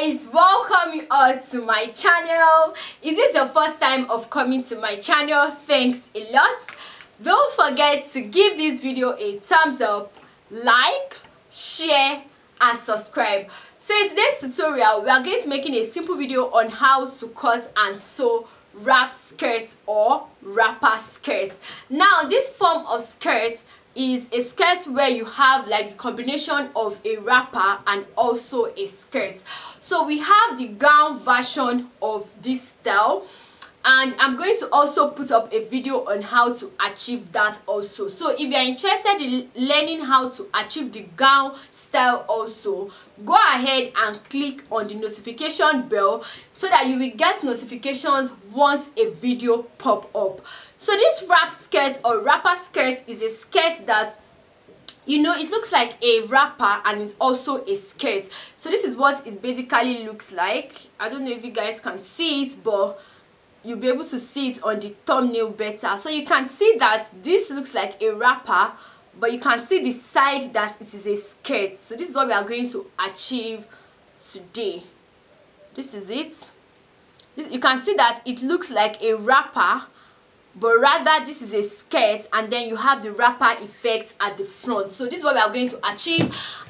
guys, welcome you all to my channel. Is this your first time of coming to my channel? Thanks a lot. Don't forget to give this video a thumbs up, like, share and subscribe. So in today's tutorial, we are going to be making a simple video on how to cut and sew wrap skirts or wrapper skirts. Now this form of skirts is a skirt where you have like the combination of a wrapper and also a skirt. So we have the gown version of this style, and I'm going to also put up a video on how to achieve that also. So if you're interested in learning how to achieve the gown style also, go ahead and click on the notification bell so that you will get notifications once a video pop up. So this wrap skirt or wrapper skirt is a skirt that, you know, it looks like a wrapper and it's also a skirt. So this is what it basically looks like. I don't know if you guys can see it, but you'll be able to see it on the thumbnail better. So you can see that this looks like a wrapper, but you can see the side that it is a skirt. So this is what we are going to achieve today. This is it. You can see that it looks like a wrapper, but rather this is a skirt, and then you have the wrapper effect at the front. So this is what we are going to achieve,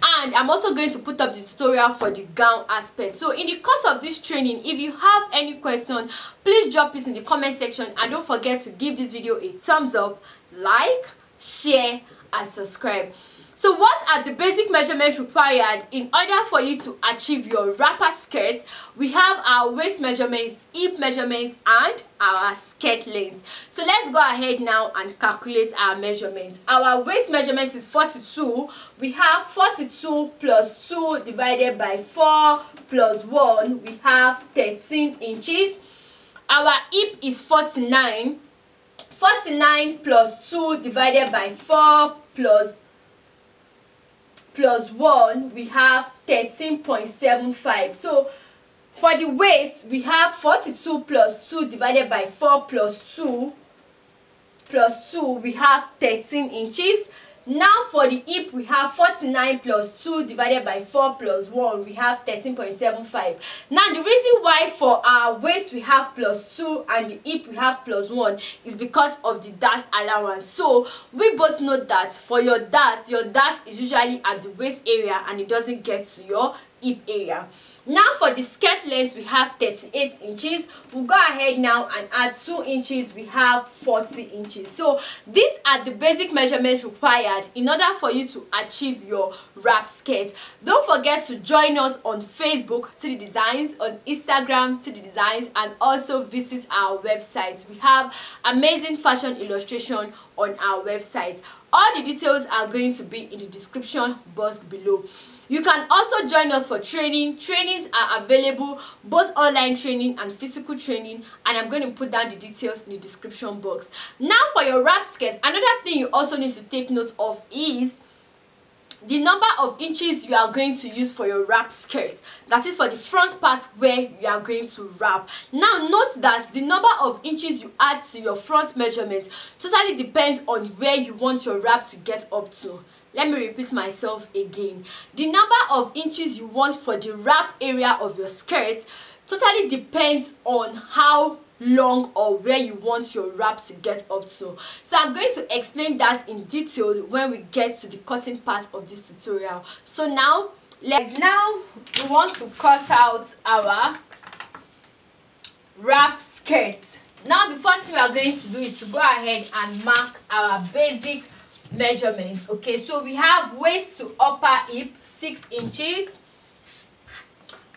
and I'm also going to put up the tutorial for the gown aspect. So in the course of this training, if you have any question, please drop it in the comment section, and don't forget to give this video a thumbs up, like, share and subscribe. So what are the basic measurements required in order for you to achieve your wrapper skirt? We have our waist measurements, hip measurements and our skirt length. So let's go ahead now and calculate our measurements. Our waist measurements is 42. We have 42 plus 2 divided by 4 plus 1. We have 13 inches. Our hip is 49. 49 plus 2 divided by 4 plus 1, we have 13.75. So for the waist, we have 42 plus 2 divided by 4 plus 2, we have 13 inches. Now for the hip, we have 49 plus 2 divided by 4 plus 1, we have 13.75. Now the reason why for our waist we have plus 2 and the hip we have plus 1 is because of the dart allowance. So we both know that for your dart is usually at the waist area and it doesn't get to your hip area. Now for the skirt length, we have 38 inches. We'll go ahead now and add 2 inches. We have 40 inches. So these are the basic measurements required in order for you to achieve your wrap skirt. Don't forget to join us on Facebook, TG Designs, on Instagram, TG Designs, and also visit our website. We have amazing fashion illustration on our website. All the details are going to be in the description box below. You can also join us for training. Trainings are available, both online training and physical training, and I'm going to put down the details in the description box. Now for your wrap skirt, another thing you also need to take note of is the number of inches you are going to use for your wrap skirt. That is for the front part where you are going to wrap. Now note that the number of inches you add to your front measurement totally depends on where you want your wrap to get up to. Let me repeat myself again. The number of inches you want for the wrap area of your skirt totally depends on how long or where you want your wrap to get up to. So I'm going to explain that in detail when we get to the cutting part of this tutorial. So now we want to cut out our wrap skirt. Now the first thing we are going to do is to go ahead and mark our basic measurements. Okay, so we have waist to upper hip 6 inches,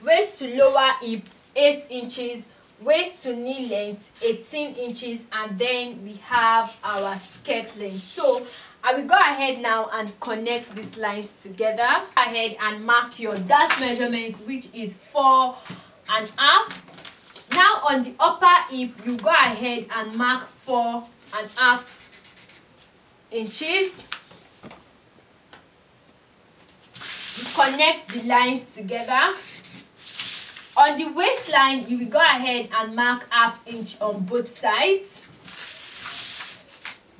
waist to lower hip 8 inches, waist to knee length 18 inches, and then we have our skirt length. So I will go ahead now and connect these lines together. Go ahead and mark your dart measurement, which is 4.5. Now on the upper hip, you go ahead and mark 4.5 inches. You connect the lines together. On the waistline, you will go ahead and mark 1/2 inch on both sides.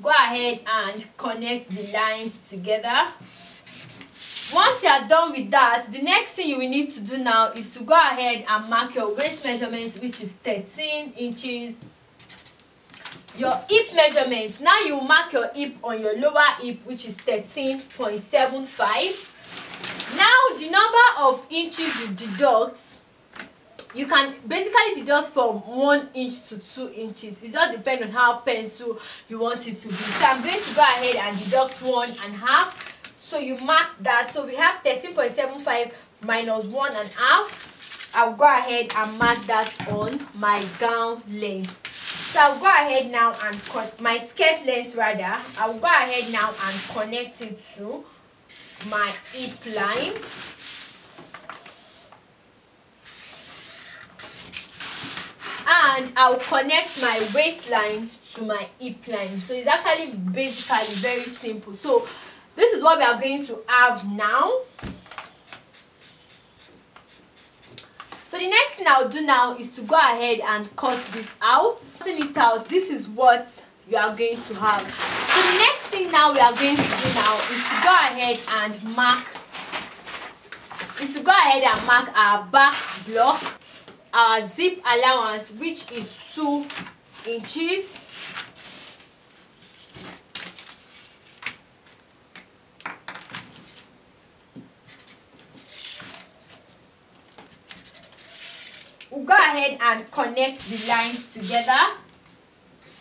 Go ahead and connect the lines together. Once you are done with that, the next thing you will need to do now is to go ahead and mark your waist measurement, which is 13 inches, your hip measurement. Now you mark your hip on your lower hip, which is 13.75. now the number of inches you deduct, you can basically deduct from 1 inch to 2 inches. It just depends on how pencil you want it to be. So I'm going to go ahead and deduct 1.5. So you mark that. So we have 13.75 minus 1.5. I'll go ahead and mark that on my gown length. So I'll go ahead now and cut my skirt length, rather. I'll go ahead now and connect it to my hip line. And I'll connect my waistline to my hip line. So it's actually basically very simple. So this is what we are going to have now. So the next thing I'll do now is to go ahead and cut this out. Cutting it out, this is what you are going to have. So the next thing now we are going to do now is to go ahead and mark. Is to go ahead and mark our back block, our zip allowance, which is 2 inches. We'll go ahead and connect the lines together.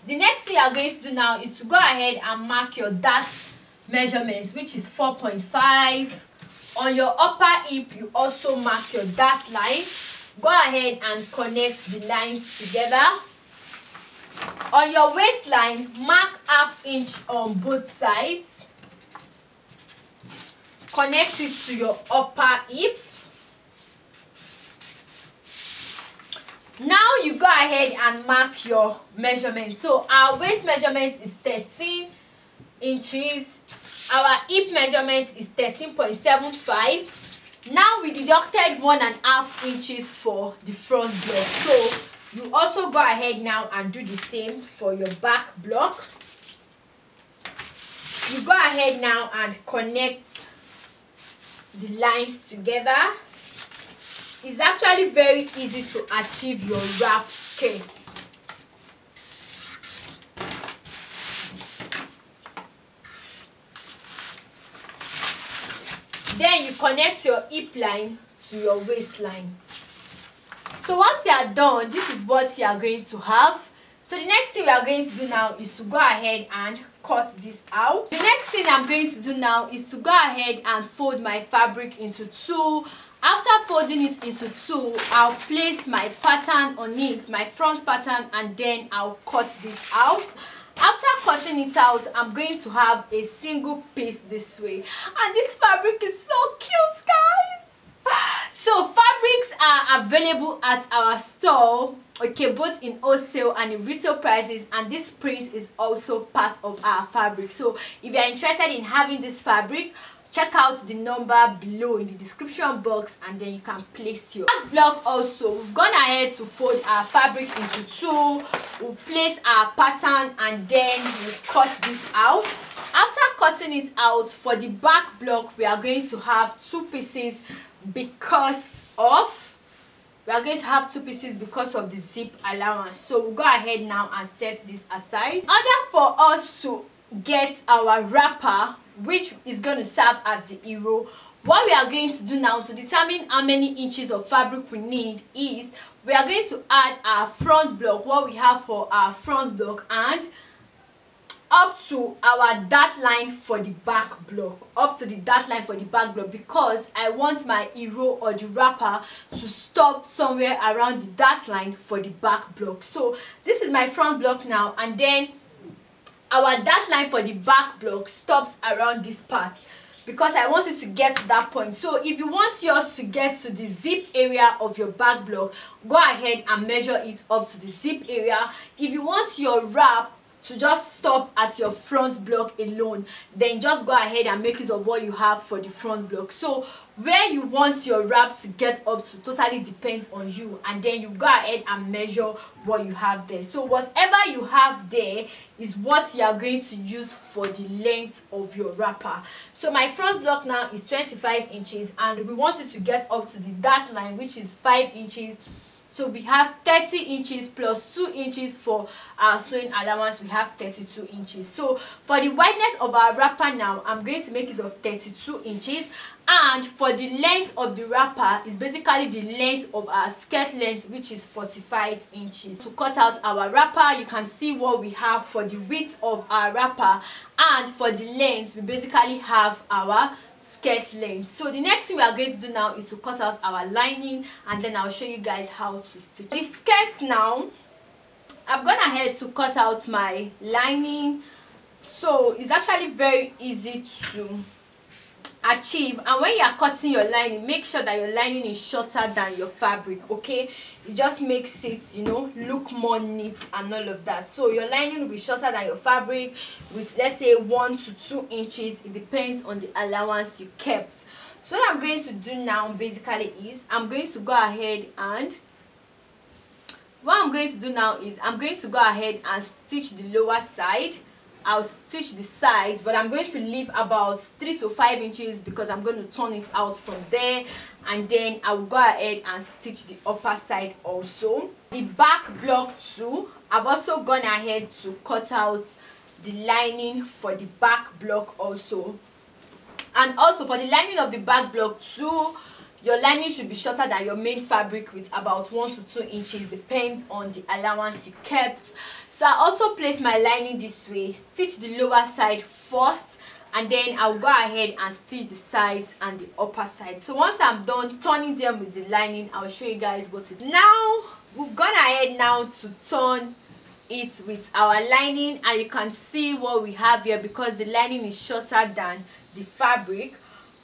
The next thing you are going to do now is to go ahead and mark your dart measurements, which is 4.5. On your upper hip, you also mark your dart line. Go ahead and connect the lines together. On your waistline, mark half inch on both sides. Connect it to your upper hip. Now you go ahead and mark your measurement. So our waist measurement is 13 inches, our hip measurement is 13.75. now we deducted 1.5 inches for the front block, so you also go ahead now and do the same for your back block. You go ahead now and connect the lines together. It's actually very easy to achieve your wrap skirt. Then you connect your hip line to your waistline. So once you are done, this is what you are going to have. So the next thing we are going to do now is to go ahead and cut this out. The next thing I'm going to do now is to go ahead and fold my fabric into two. After folding it into two, I'll place my pattern on it, my front pattern, and then I'll cut this out. After cutting it out, I'm going to have a single piece this way. And this fabric is so cute, guys. So fabrics are available at our store, okay, both in wholesale and in retail prices, and this print is also part of our fabric. So if you're interested in having this fabric, check out the number below in the description box, and then you can place your back block. Also, we've gone ahead to fold our fabric into two. We'll place our pattern and then we'll cut this out. After cutting it out, for the back block, we are going to have two pieces because of the zip allowance. So we'll go ahead now and set this aside. In order for us to get our wrapper, which is going to serve as the hero, what we are going to do now to determine how many inches of fabric we need is we are going to add our front block, what we have for our front block, and up to our dart line for the back block, because I want my hero or the wrapper to stop somewhere around the dart line for the back block. So this is my front block now, and then our dart line for the back block stops around this part because I want it to get to that point. So if you want yours to get to the zip area of your back block, go ahead and measure it up to the zip area. If you want your wrap to just stop at your front block alone, then just go ahead and make use of what you have for the front block. So where you want your wrap to get up to totally depends on you, and then you go ahead and measure what you have there. So whatever you have there is what you are going to use for the length of your wrapper. So my front block now is 25 inches, and we want it to get up to the dart line, which is 5 inches. So we have 30 inches plus 2 inches for our sewing allowance. We have 32 inches. So for the wideness of our wrapper now, I'm going to make use of 32 inches. And for the length of the wrapper is basically the length of our skirt length, which is 45 inches. To cut out our wrapper, you can see what we have for the width of our wrapper. And for the length, we basically have our skirt length. So the next thing we are going to do now is to cut out our lining, and then I'll show you guys how to stitch the skirt. Now I've gone ahead to cut out my lining. So it's actually very easy to achieve, and when you are cutting your lining, make sure that your lining is shorter than your fabric, okay? It just makes it, you know, look more neat and all of that. So your lining will be shorter than your fabric with, let's say, 1 to 2 inches. It depends on the allowance you kept. So what I'm going to do now basically is I'm going to go ahead and stitch the lower side. I'll stitch the sides, but I'm going to leave about 3 to 5 inches because I'm going to turn it out from there, and then I'll go ahead and stitch the upper side also. The back block too, I've also gone ahead to cut out the lining for the back block also. And also for the lining of the back block too, your lining should be shorter than your main fabric with about 1 to 2 inches, depends on the allowance you kept. So I also place my lining this way, stitch the lower side first, and then I'll go ahead and stitch the sides and the upper side. So once I'm done turning them with the lining, I'll show you guys what it is. Now we've gone ahead now to turn it with our lining, and you can see what we have here because the lining is shorter than the fabric.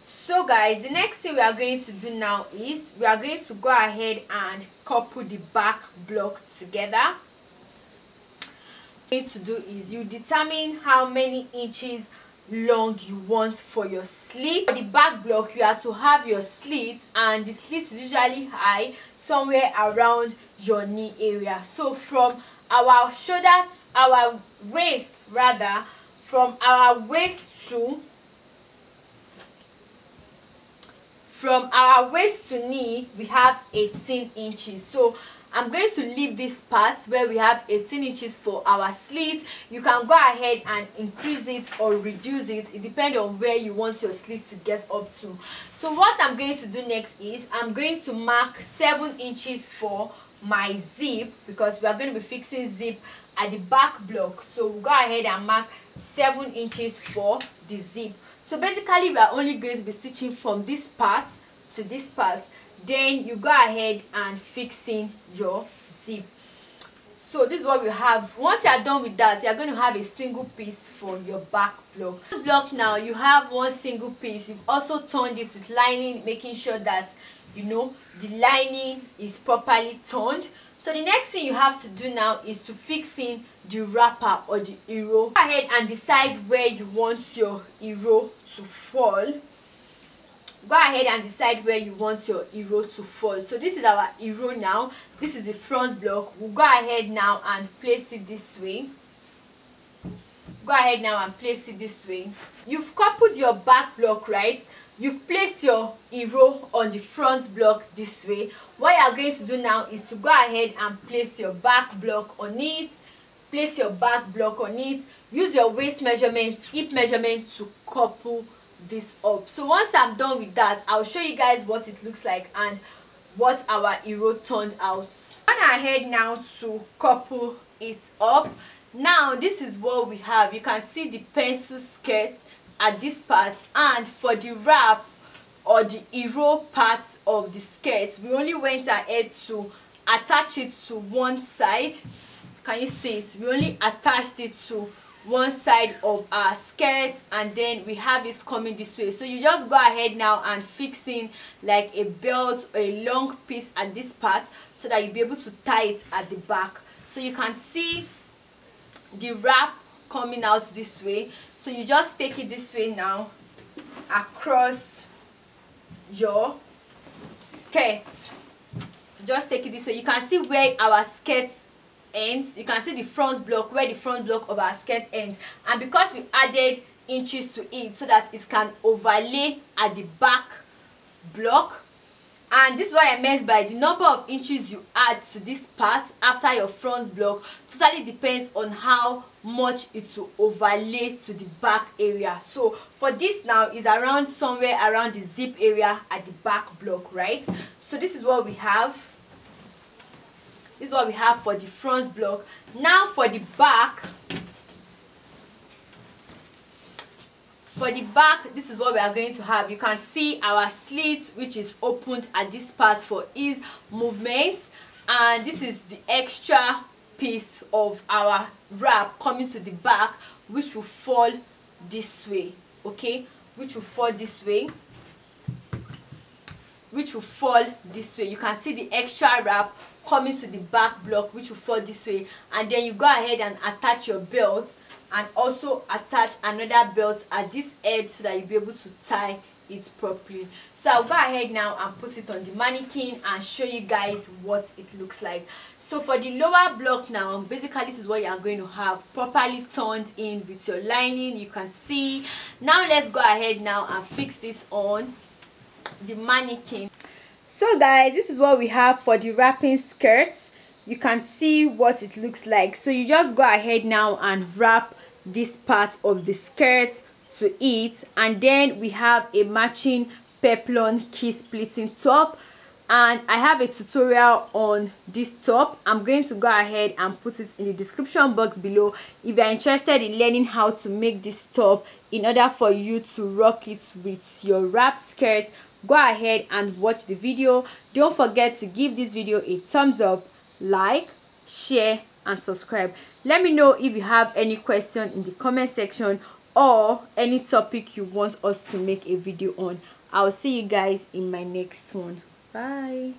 So guys, the next thing we are going to do now is we are going to go ahead and couple the back block together. What you need to do is you determine how many inches long you want for your slit. For the back block, you have to have your slit, and the slit is usually high, somewhere around your knee area. So from our shoulder, our waist rather, from our waist to knee, we have 18 inches. So I'm going to leave this part where we have 18 inches for our slit. You can go ahead and increase it or reduce it. It depends on where you want your slit to get up to. So what I'm going to do next is I'm going to mark 7 inches for my zip, because we are going to be fixing zip at the back block. So we'll go ahead and mark 7 inches for the zip. So basically, we are only going to be stitching from this part to this part. Then you go ahead and fixing your zip. So this is what we have. Once you are done with that, you are going to have a single piece for your back block. This block now, you have one single piece. You've also turned it with lining, making sure that, you know, the lining is properly turned. So the next thing you have to do now is to fix in the wrapper or the hero. Go ahead and decide where you want your hero to fall. So this is our hero now. This is the front block. We'll go ahead now and place it this way. You've coupled your back block, right? You've placed your hero on the front block this way. What you're going to do now is to go ahead and place your back block on it. Use your waist measurement, hip measurement to couple this up. So once I'm done with that, I'll show you guys what it looks like and what our hero turned out. Gone ahead now to couple it up. Now this is what we have. You can see the pencil skirt at this part, and for the wrap or the hero part of the skirt, we only went ahead to attach it to one side. Can you see it? We only attached it to one side of our skirt, and then we have it coming this way. So you just go ahead now and fixing like a belt or a long piece at this part so that you'll be able to tie it at the back. So you can see the wrap coming out this way. So you just take it this way now across your skirt. Just take it this way. You can see where our skirt ends. You can see the front block, where the front block of our skirt ends. And because we added inches to it so that it can overlay at the back block. And this is what I meant by the number of inches you add to this part after your front block totally depends on how much it will overlay to the back area. So for this now is around somewhere around the zip area at the back block, right? So this is what we have. This is what we have for the front block. Now for the back. For the back, this is what we are going to have. You can see our slit, which is opened at this part for ease movement, and this is the extra piece of our wrap coming to the back, which will fall this way. Okay, which will fall this way, which will fall this way. You can see the extra wrap coming to the back block, which will fall this way, and then you go ahead and attach your belt. And also attach another belt at this edge so that you'll be able to tie it properly. So I'll go ahead now and put it on the mannequin and show you guys what it looks like. So for the lower block now, basically this is what you are going to have properly turned in with your lining. You can see. Now let's go ahead now and fix this on the mannequin. So guys, this is what we have for the wrapping skirt. You can see what it looks like. So you just go ahead now and wrap this part of the skirt to it, and then we have a matching peplum key splitting top, and I have a tutorial on this top. I'm going to go ahead and put it in the description box below if you're interested in learning how to make this top in order for you to rock it with your wrap skirt. Go ahead and watch the video. Don't forget to give this video a thumbs up, like, share and subscribe. Let me know if you have any question in the comment section or any topic you want us to make a video on. I'll see you guys in my next one. Bye.